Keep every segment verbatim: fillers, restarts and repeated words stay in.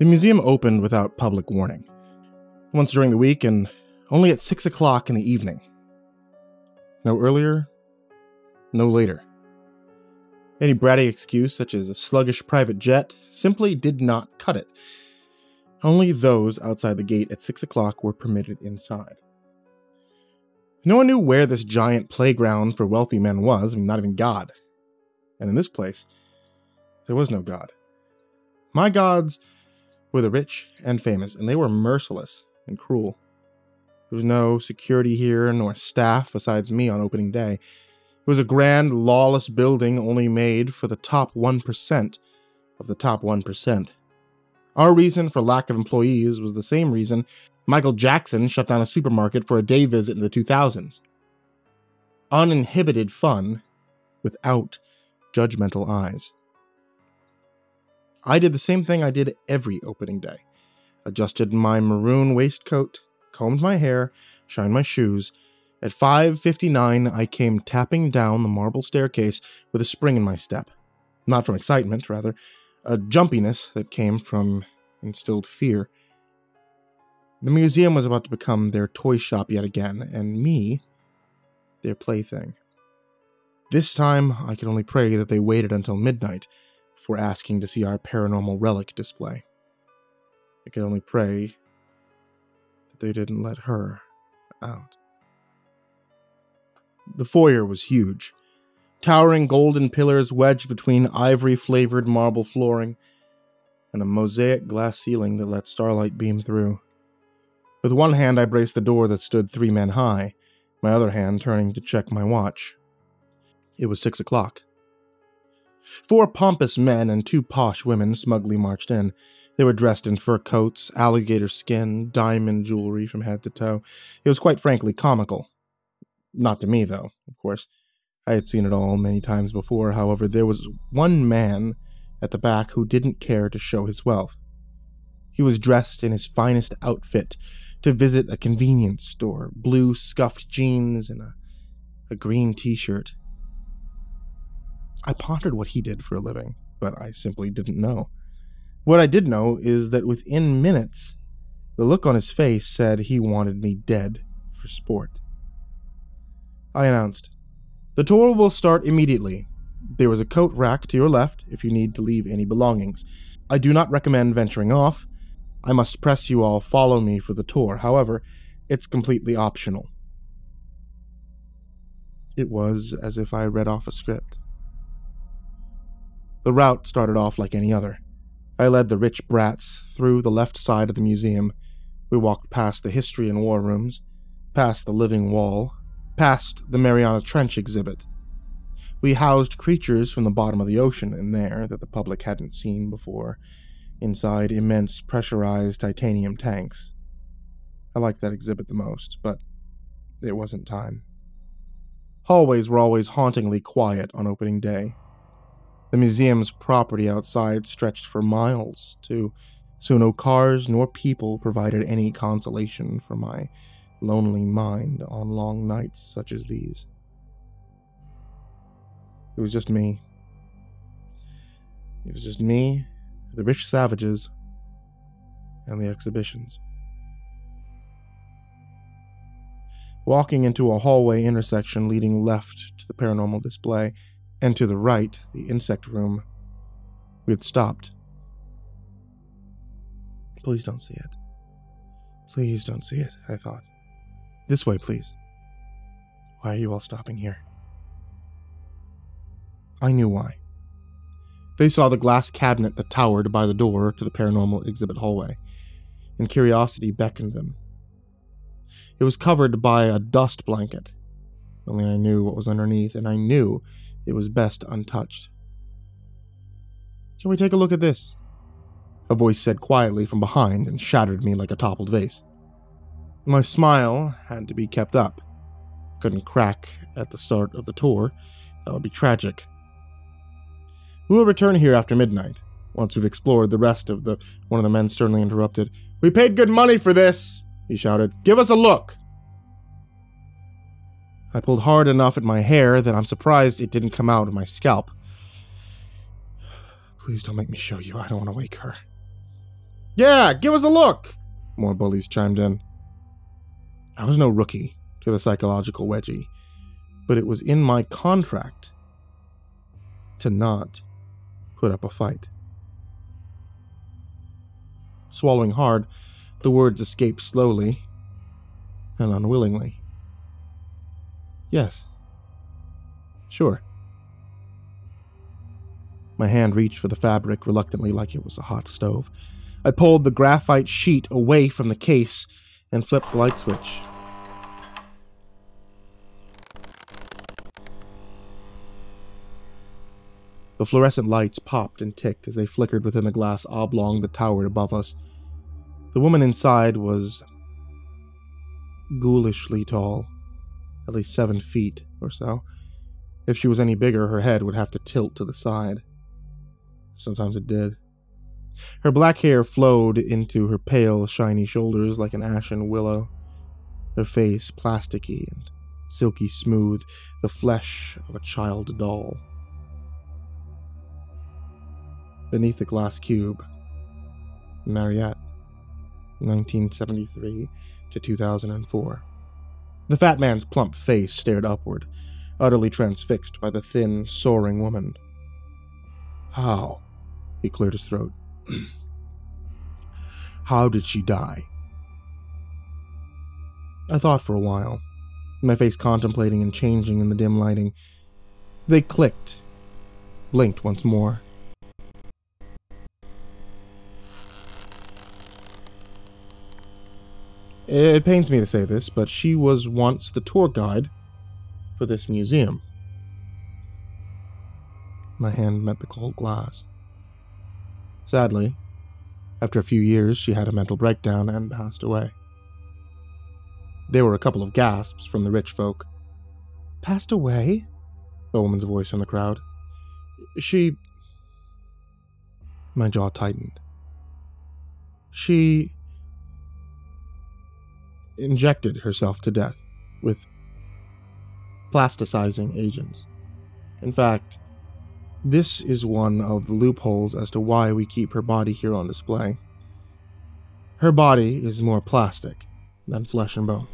The museum opened without public warning, once during the week and only at six o'clock in the evening. No earlier, no later. Any bratty excuse, such as a sluggish private jet, simply did not cut it. Only those outside the gate at six o'clock were permitted inside. No one knew where this giant playground for wealthy men was, I mean, not even God. And in this place, there was no God. My gods were the rich and famous, and they were merciless and cruel. There was no security here, nor staff besides me on opening day. It was a grand, lawless building only made for the top one percent of the top one percent. Our reason for lack of employees was the same reason Michael Jackson shut down a supermarket for a day visit in the two thousands. Uninhibited fun without judgmental eyes. I did the same thing I did every opening day. Adjusted my maroon waistcoat, combed my hair, shined my shoes. At five fifty-nine, I came tapping down the marble staircase with a spring in my step. Not from excitement, rather, a jumpiness that came from instilled fear. The museum was about to become their toy shop yet again, and me, their plaything. This time, I could only pray that they waited until midnight before asking to see our paranormal relic display. I could only pray that they didn't let her out. The foyer was huge. Towering golden pillars wedged between ivory-flavored marble flooring and a mosaic glass ceiling that let starlight beam through. With one hand, I braced the door that stood three men high, my other hand turning to check my watch. It was six o'clock. Four pompous men and two posh women smugly marched in. They were dressed in fur coats, alligator skin, diamond jewelry from head to toe. It was quite frankly comical. Not to me, though, of course. I had seen it all many times before. However, there was one man at the back who didn't care to show his wealth. He was dressed in his finest outfit to visit a convenience store, blue scuffed jeans and a, a green t-shirt. I pondered what he did for a living, but I simply didn't know. What I did know is that within minutes, the look on his face said he wanted me dead for sport. I announced, "The tour will start immediately. There is a coat rack to your left if you need to leave any belongings. I do not recommend venturing off. I must press you all follow me for the tour. However, it's completely optional." It was as if I read off a script. The route started off like any other. I led the rich brats through the left side of the museum. We walked past the history and war rooms, past the living wall, past the Mariana Trench exhibit. We housed creatures from the bottom of the ocean in there that the public hadn't seen before, inside immense pressurized titanium tanks. I liked that exhibit the most, but it wasn't time. Hallways were always hauntingly quiet on opening day. The museum's property outside stretched for miles, too, so no cars nor people provided any consolation for my lonely mind on long nights such as these. It was just me. It was just me, the rich savages, and the exhibitions. Walking into a hallway intersection leading left to the paranormal display, and to the right, the insect room, we had stopped. Please don't see it. Please don't see it, I thought. This way, please. Why are you all stopping here? I knew why. They saw the glass cabinet that towered by the door to the paranormal exhibit hallway, and curiosity beckoned them. It was covered by a dust blanket, only I knew what was underneath, and I knew it was best untouched. "Can we take a look at this?" a voice said quietly from behind and shattered me like a toppled vase. My smile had to be kept up. Couldn't crack at the start of the tour. That would be tragic. "We will return here after midnight, once we've explored the rest of the..." One of the men sternly interrupted. "We paid good money for this," he shouted. "Give us a look." I pulled hard enough at my hair that I'm surprised it didn't come out of my scalp. "Please don't make me show you. I don't want to wake her." Yeah, give us a look! More bullies chimed in. I was no rookie to the psychological wedgie, but it was in my contract to not put up a fight. Swallowing hard, the words escaped slowly and unwillingly. Yes. Sure. My hand reached for the fabric reluctantly, like it was a hot stove. I pulled the graphite sheet away from the case and flipped the light switch. The fluorescent lights popped and ticked as they flickered within the glass oblong that towered above us. The woman inside was ghoulishly tall, at least seven feet or so. If she was any bigger, her head would have to tilt to the side. Sometimes it did. Her black hair flowed into her pale, shiny shoulders like an ashen willow. Her face plasticky and silky smooth, the flesh of a child doll. Beneath the glass cube, Mariette, nineteen seventy-three to two thousand four. The fat man's plump face stared upward, utterly transfixed by the thin, soaring woman. How? He cleared his throat. How did she die? I thought for a while, my face contemplating and changing in the dim lighting. They clicked, blinked once more. It pains me to say this, but she was once the tour guide for this museum. My hand met the cold glass. Sadly, after a few years, she had a mental breakdown and passed away. There were a couple of gasps from the rich folk. Passed away? The woman's voice from the crowd. She... My jaw tightened. She... injected herself to death with plasticizing agents. In fact, this is one of the loopholes as to why we keep her body here on display. Her body is more plastic than flesh and bone.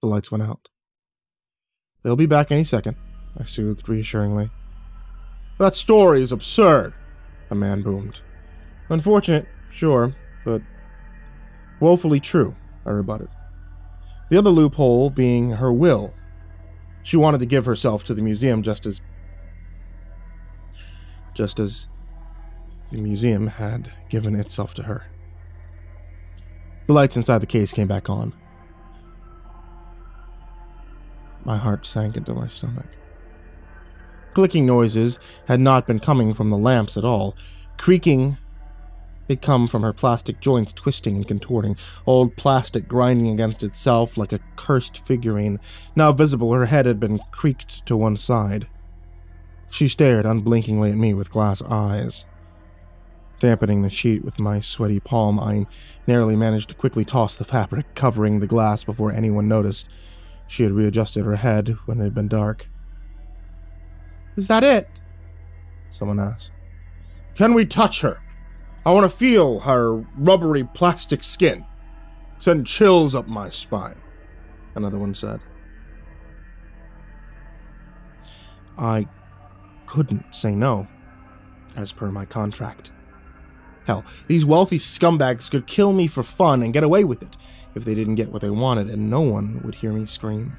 The lights went out. They'll be back any second, I soothed reassuringly. That story is absurd, a man boomed. Unfortunate, sure, but woefully true, I rebutted. The other loophole being her will. She wanted to give herself to the museum just as... just as the museum had given itself to her. The lights inside the case came back on. My heart sank into my stomach. Clicking noises had not been coming from the lamps at all. Creaking... It come from her plastic joints twisting and contorting, old plastic grinding against itself like a cursed figurine. Now visible, her head had been creaked to one side. She stared unblinkingly at me with glass eyes. Dampening the sheet with my sweaty palm, I narrowly managed to quickly toss the fabric, covering the glass before anyone noticed. She had readjusted her head when it had been dark. "Is that it?" someone asked. "Can we touch her? I want to feel her rubbery plastic skin. Send chills up my spine," another one said. I couldn't say no, as per my contract. Hell, these wealthy scumbags could kill me for fun and get away with it if they didn't get what they wanted and no one would hear me scream.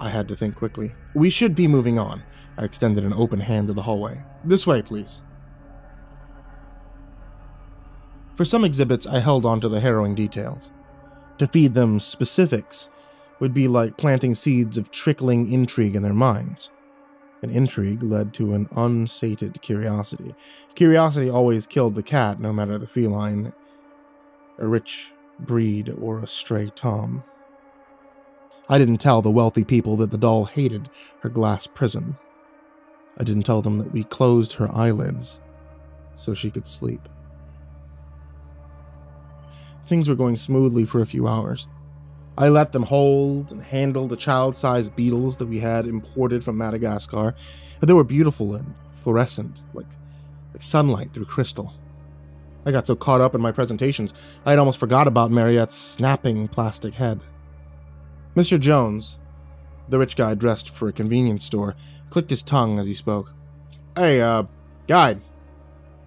I had to think quickly. "We should be moving on." I extended an open hand to the hallway. "This way, please." For some exhibits, I held on to the harrowing details. To feed them specifics would be like planting seeds of trickling intrigue in their minds. An intrigue led to an unsated curiosity. Curiosity always killed the cat, no matter the feline, a rich breed, or a stray tom. I didn't tell the wealthy people that the doll hated her glass prison. I didn't tell them that we closed her eyelids so she could sleep. Things were going smoothly for a few hours. I let them hold and handle the child-sized beetles that we had imported from Madagascar. They were beautiful and fluorescent, like, like sunlight through crystal. I got so caught up in my presentations, I had almost forgot about Mariette's snapping plastic head. Mister Jones, the rich guy dressed for a convenience store, clicked his tongue as he spoke. "Hey, uh, guide."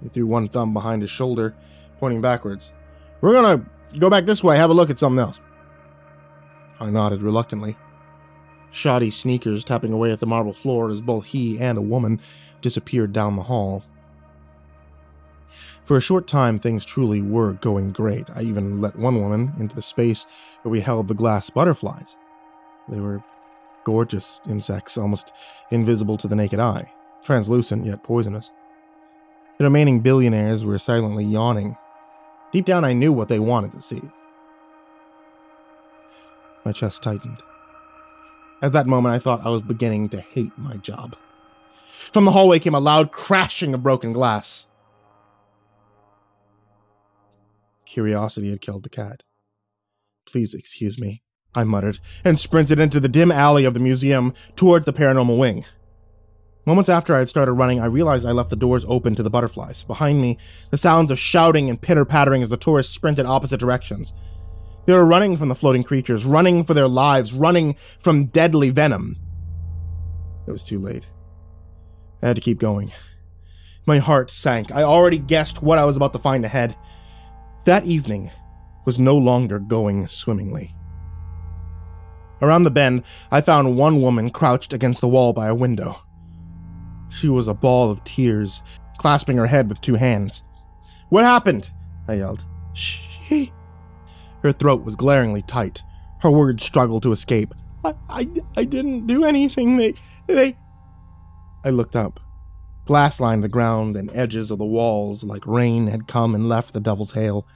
He threw one thumb behind his shoulder, pointing backwards. "We're gonna go back this way, have a look at something else." I nodded reluctantly. Shoddy sneakers tapping away at the marble floor as both he and a woman disappeared down the hall. For a short time, things truly were going great. I even let one woman into the space where we held the glass butterflies. They were gorgeous insects, almost invisible to the naked eye, translucent yet poisonous. The remaining billionaires were silently yawning. Deep down, I knew what they wanted to see. My chest tightened. At that moment, I thought I was beginning to hate my job. From the hallway came a loud crashing of broken glass. Curiosity had killed the cat. "Please excuse me," I muttered, and sprinted into the dim alley of the museum towards the paranormal wing. Moments after I had started running, I realized I left the doors open to the butterflies. Behind me, the sounds of shouting and pitter-pattering as the tourists sprinted opposite directions. They were running from the floating creatures, running for their lives, running from deadly venom. It was too late. I had to keep going. My heart sank. I already guessed what I was about to find ahead. That evening was no longer going swimmingly. Around the bend, I found one woman crouched against the wall by a window. She was a ball of tears, clasping her head with two hands. "What happened?" I yelled. "She..." Her throat was glaringly tight. Her words struggled to escape. I, I, I didn't do anything. They... they... I looked up. Glass lined the ground and edges of the walls like rain had come and left the devil's hail.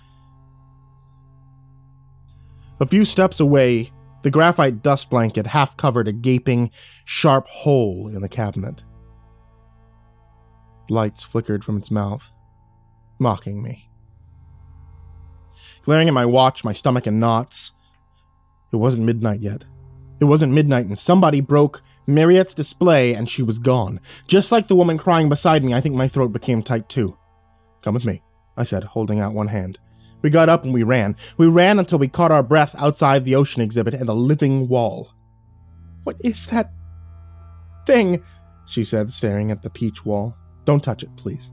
A few steps away, the graphite dust blanket half covered a gaping, sharp hole in the cabinet. Lights flickered from its mouth, mocking me. Glaring at my watch, my stomach in knots. It wasn't midnight yet. It wasn't midnight, and somebody broke Mariette's display, and she was gone. Just like the woman crying beside me, I think my throat became tight too. "Come with me," I said, holding out one hand. We got up and we ran. We ran until we caught our breath outside the ocean exhibit and the living wall. "What is that thing?" she said, staring at the peach wall. "Don't touch it, please."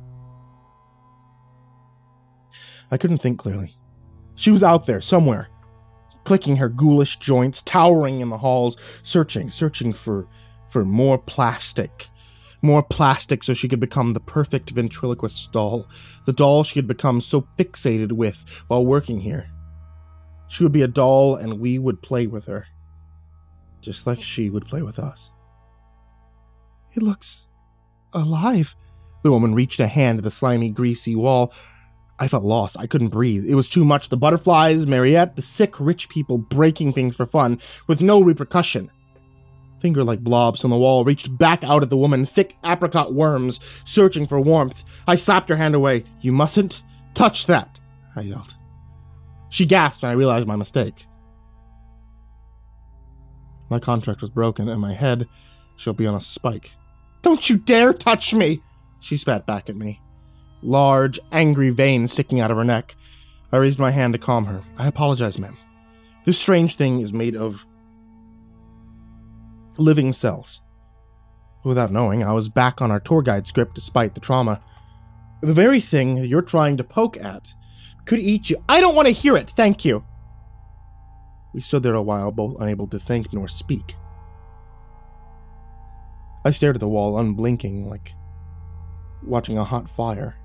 I couldn't think clearly. She was out there, somewhere, clicking her ghoulish joints, towering in the halls, searching, searching for, for more plastic. More plastic so she could become the perfect ventriloquist doll, the doll she had become so fixated with while working here. She would be a doll and we would play with her, just like she would play with us. "It looks alive." The woman reached a hand to the slimy, greasy wall. I felt lost. I couldn't breathe. It was too much. The butterflies, Mariette, the sick rich people breaking things for fun, with no repercussion. Finger-like blobs on the wall reached back out at the woman, thick apricot worms, searching for warmth. I slapped her hand away. "You mustn't touch that," I yelled. She gasped, and I realized my mistake. My contract was broken, and my head shall be on a spike. "Don't you dare touch me!" She spat back at me. Large, angry veins sticking out of her neck. I raised my hand to calm her. "I apologize, ma'am. This strange thing is made of living cells." Without knowing, I was back on our tour guide script despite the trauma. "The very thing you're trying to poke at could eat you." "I don't want to hear it, thank you." We stood there a while, both unable to think nor speak. I stared at the wall, unblinking, like watching a hot fire,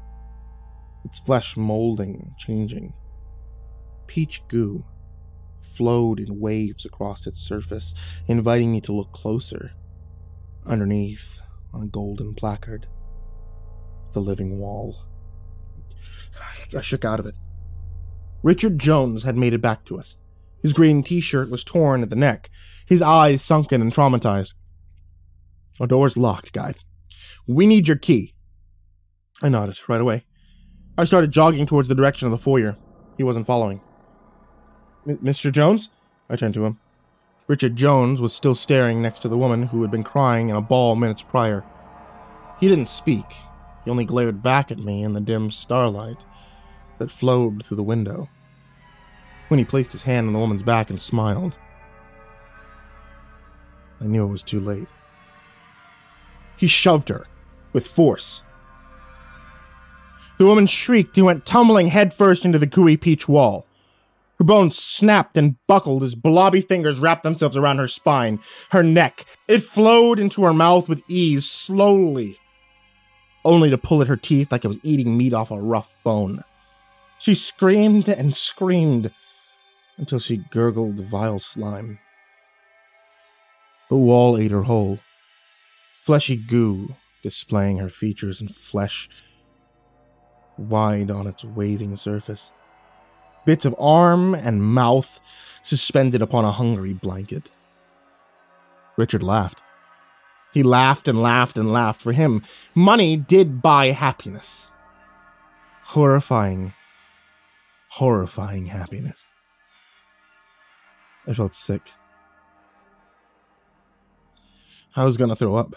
its flesh molding, changing. Peach goo flowed in waves across its surface, inviting me to look closer. Underneath, on a golden placard, the living wall. I shook out of it. Richard Jones had made it back to us. His green t-shirt was torn at the neck, his eyes sunken and traumatized. "Our door's locked, guide. We need your key." I nodded right away. I started jogging towards the direction of the foyer. He wasn't following. "Mister Jones?" I turned to him. Richard Jones was still staring next to the woman who had been crying in a ball minutes prior. He didn't speak. He only glared back at me in the dim starlight that flowed through the window, when he placed his hand on the woman's back and smiled. I knew it was too late. He shoved her, with force. The woman shrieked and went tumbling headfirst into the gooey peach wall. Her bones snapped and buckled as blobby fingers wrapped themselves around her spine, her neck. It flowed into her mouth with ease, slowly, only to pull at her teeth like it was eating meat off a rough bone. She screamed and screamed until she gurgled vile slime. The wall ate her whole, fleshy goo displaying her features and flesh wide on its waving surface. Bits of arm and mouth suspended upon a hungry blanket. Richard laughed. He laughed and laughed and laughed. For him, money did buy happiness. Horrifying, horrifying happiness. I felt sick. I was gonna throw up.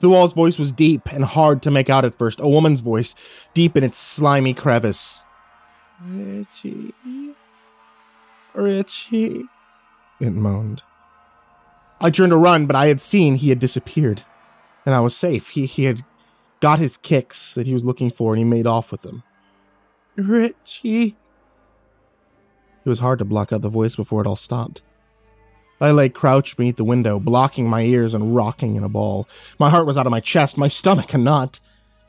The wall's voice was deep and hard to make out at first, a woman's voice, deep in its slimy crevice. Richie, Richie, it moaned. I turned to run, but I had seen he had disappeared, and I was safe. He, he had got his kicks that he was looking for, and he made off with them. Richie. It was hard to block out the voice before it all stopped. I lay crouched beneath the window, blocking my ears and rocking in a ball. My heart was out of my chest, my stomach a knot.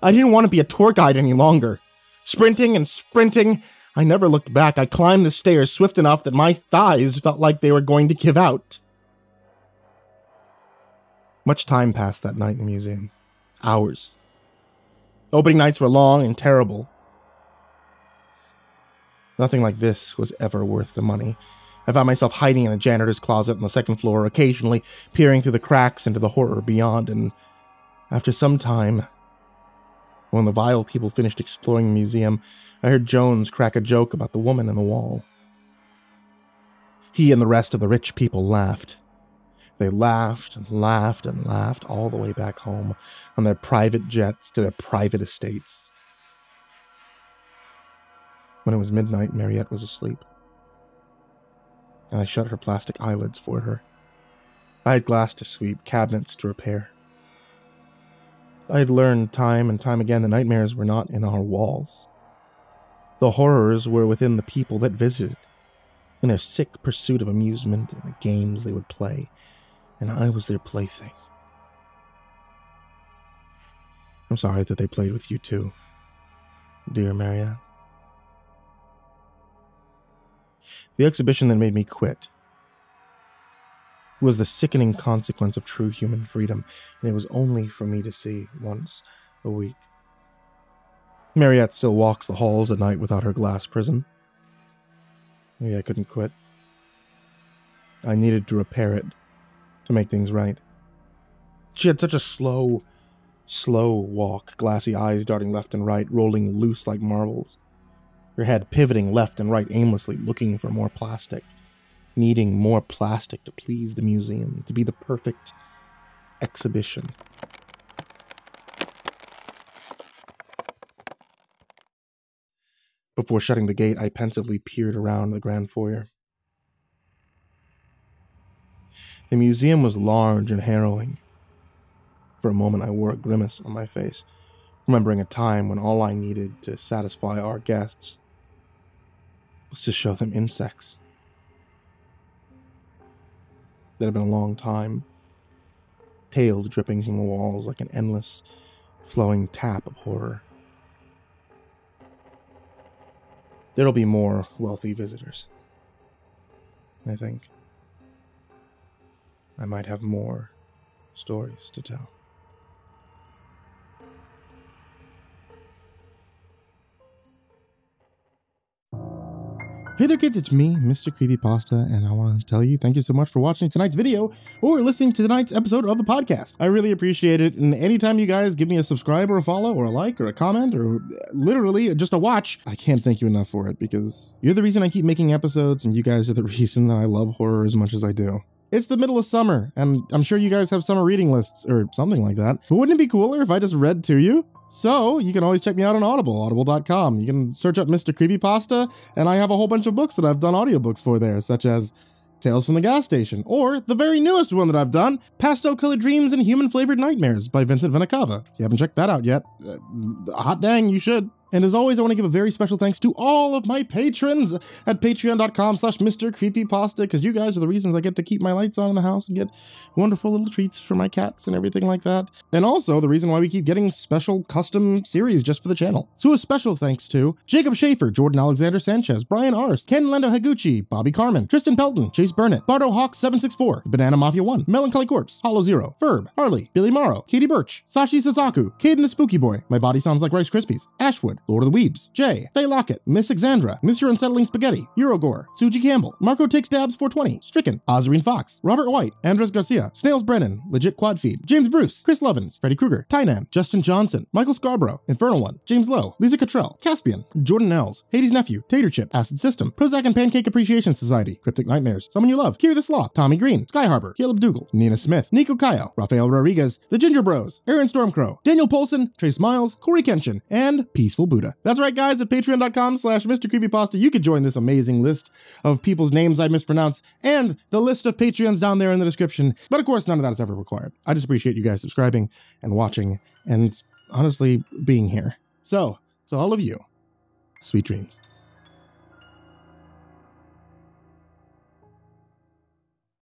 I didn't want to be a tour guide any longer. Sprinting and sprinting, I never looked back. I climbed the stairs swift enough that my thighs felt like they were going to give out. Much time passed that night in the museum. Hours. Opening nights were long and terrible. Nothing like this was ever worth the money. I found myself hiding in a janitor's closet on the second floor, occasionally peering through the cracks into the horror beyond, and after some time, when the vile people finished exploring the museum, I heard Jones crack a joke about the woman in the wall. He and the rest of the rich people laughed. They laughed and laughed and laughed all the way back home, on their private jets to their private estates. When it was midnight, Mariette was asleep, and I shut her plastic eyelids for her. I had glass to sweep, cabinets to repair. I had learned time and time again that nightmares were not in our walls. The horrors were within the people that visited, in their sick pursuit of amusement and the games they would play, and I was their plaything. I'm sorry that they played with you too, dear Marianne. The exhibition that made me quit was the sickening consequence of true human freedom, and it was only for me to see once a week. Mariette still walks the halls at night without her glass prison. Maybe I couldn't quit. I needed to repair it, to make things right. She had such a slow, slow walk, glassy eyes darting left and right, rolling loose like marbles. Her head pivoting left and right aimlessly, looking for more plastic, needing more plastic to please the museum, to be the perfect exhibition. Before shutting the gate, I pensively peered around the grand foyer. The museum was large and harrowing. For a moment, I wore a grimace on my face, remembering a time when all I needed to satisfy our guests was to show them insects. That had been a long time, tails dripping from the walls like an endless, flowing tap of horror. There'll be more wealthy visitors, I think. I might have more stories to tell. Hey there kids, it's me, Mister Creepypasta, and I want to tell you thank you so much for watching tonight's video or listening to tonight's episode of the podcast. I really appreciate it, and anytime you guys give me a subscribe or a follow or a like or a comment or literally just a watch, I can't thank you enough for it because you're the reason I keep making episodes and you guys are the reason that I love horror as much as I do. It's the middle of summer, and I'm sure you guys have summer reading lists or something like that. But wouldn't it be cooler if I just read to you? So you can always check me out on Audible, audible dot com. You can search up Mister Creepypasta, and I have a whole bunch of books that I've done audiobooks for there, such as Tales from the Gas Station, or the very newest one that I've done, Pastel-Colored Dreams and Human-Flavored Nightmares by Vincent Venicava. If you haven't checked that out yet, uh, hot dang, you should. And as always, I want to give a very special thanks to all of my patrons at patreon.com slash Mr. Creepypasta, because you guys are the reasons I get to keep my lights on in the house and get wonderful little treats for my cats and everything like that. And also the reason why we keep getting special custom series just for the channel. So a special thanks to Jacob Schaefer, Jordan Alexander Sanchez, Brian Arst, Ken Lando Higuchi, Bobby Carmen, Tristan Pelton, Chase Burnett, Bardo Hawk seven six four, The Banana Mafia one, Melancholy Corpse, Hollow Zero, Ferb, Harley, Billy Morrow, Katie Birch, Sashi Sasaku, Caden the Spooky Boy, My Body Sounds Like Rice Krispies, Ashwood, Lord of the Weebs, Jay, Faye Lockett, Miss Exandra, Mister Unsettling Spaghetti, Eurogore, Suji Campbell, Marco Takes Dabs four twenty, Stricken, Ozreen Fox, Robert White, Andres Garcia, Snails Brennan, Legit Quad Feed, James Bruce, Chris Lovins, Freddy Krueger, Tynan, Justin Johnson, Michael Scarborough, Infernal One, James Lowe, Lisa Cottrell, Caspian, Jordan Nels, Hades Nephew, Tater Chip, Acid System, Prozac and Pancake Appreciation Society, Cryptic Nightmares, Someone You Love, Kier the Sloth, Tommy Green, Sky Harbor, Caleb Dougal, Nina Smith, Nico Kayo, Rafael Rodriguez, The Ginger Bros, Aaron Stormcrow, Daniel Polson, Trace Miles, Corey Kenshin, and Peaceful Buddha. That's right, guys, at patreon.com slash Mr. Creepypasta, you can join this amazing list of people's names I mispronounce and the list of Patreons down there in the description. But of course, none of that is ever required. I just appreciate you guys subscribing and watching and honestly being here. So, to all of you, sweet dreams.